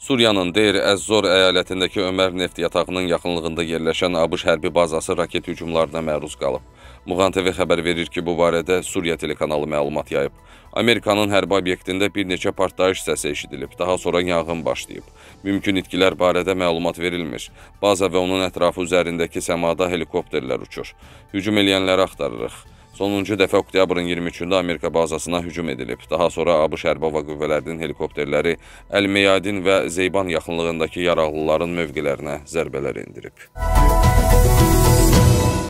Suriyanın Deyr ez-Zor əyalətindəki Ömer neft yatağının yaxınlığında yerləşən ABŞ hərbi bazası raket hücumlarına məruz qalıb. Muğan TV xəbər verir ki, bu barədə Suriya telekanalı məlumat yayıb. Amerikanın hərbi obyektində bir neçə partlayış səsi eşidilib, daha sonra yanğın başlayıb. Mümkün itkilər barədə məlumat verilmir. Baza və onun ətrafı üzərindəki səmada helikopterlər uçur. Hücum edənləri axtarırıq. Sonuncu dəfə oktyabrın 23-də Amerika bazasına hücum edilib. Daha sonra Abiş Ərbova qüvvələrinin helikopterləri Əl-Meyadin və Zeyban yaxınlığındakı yaraqlıların mövqelərinə zərbələr indirib.